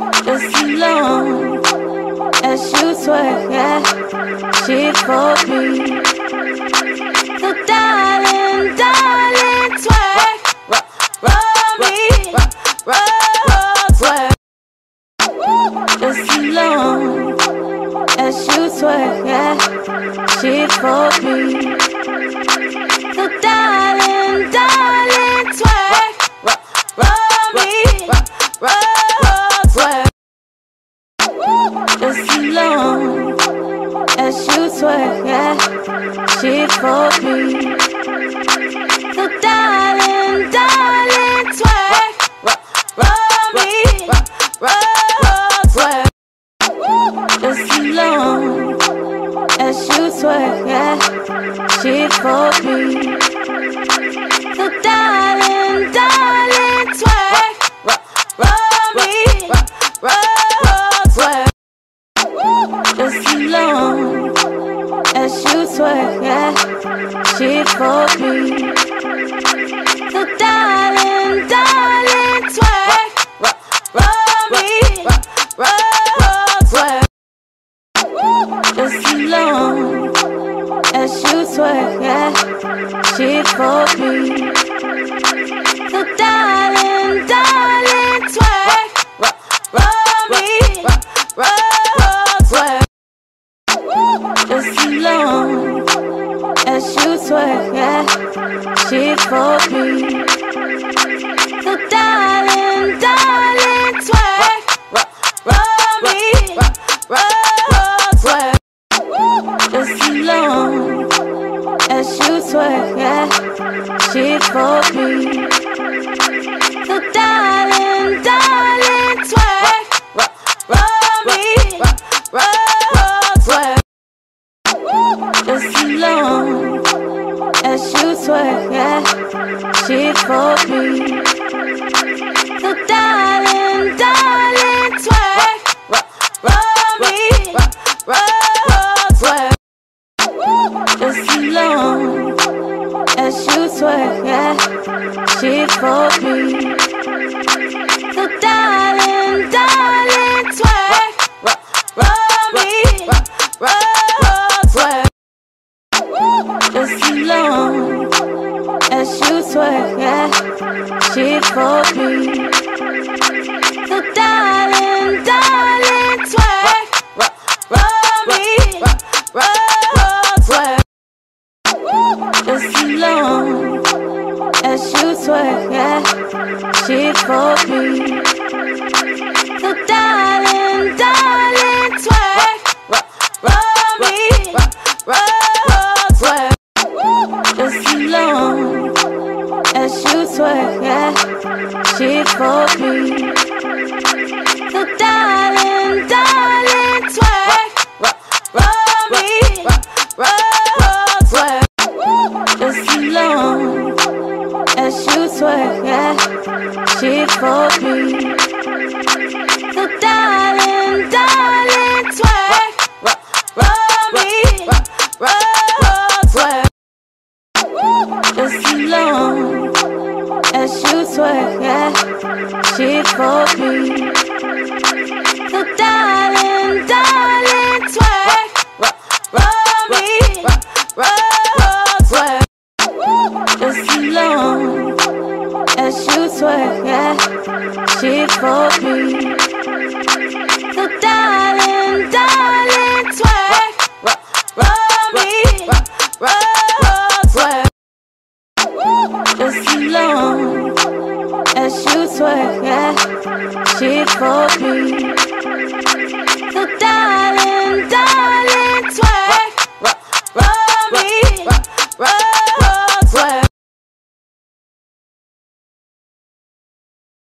just as long as you twerk, yeah, she for me. So darling, darling, twerk, roll me, roll, twerk. Just as long as you twerk, yeah, she for me. So darling, darling, twerk, roll me, roll, twerk. Just as long as you twerk, yeah, she for me. So darling, darling, twerk, roll me, roll, twerk. Just as long as you twerk, yeah, she for me. So darling, darling, twerk, roll me, roll, twerk. Just as long as you twerk, yeah, she for me. So darling, darling, twerk, roll me, roll, twerk. Just as long as you twerk, yeah, she for me. So darling, darling, twerk, roll me, roll. Just as long as you twerk, yeah, she for me. So darling, darling, twerk, roll me, roll, twerk. Just as long as you twerk, yeah, she for me. So darling, darling, twerk, roll me, roll, twerk. Just as long as you twerk, yeah, she for me. So darling, darling, twerk, roll me, roll, twerk. Just as long as you twerk, yeah, she for me. So darling, darling, twerk, roll me, roll, twerk. Just as long as you twerk, yeah, she for me. So darling, darling, twerk, roll me, roll, twerk. Just as long as you twerk, yeah, she for me. So darling, darling, twerk, roll me, roll, twerk. Just as long as you twerk, yeah, she for me. So darling, darling, twerk, roll me, roll, twerk. Just as long as you twerk, yeah, she for me. So darling, darling, twerk, roll me, roll, twerk. Just as long as you twerk, yeah, she for me. So darling, darling, twerk, roll me, roll, twerk. Just as long as you twerk, yeah, she for me. So darling, darling, twerk, roll me, roll, twerk. Just as long as you twerk, yeah, she for me. So darling.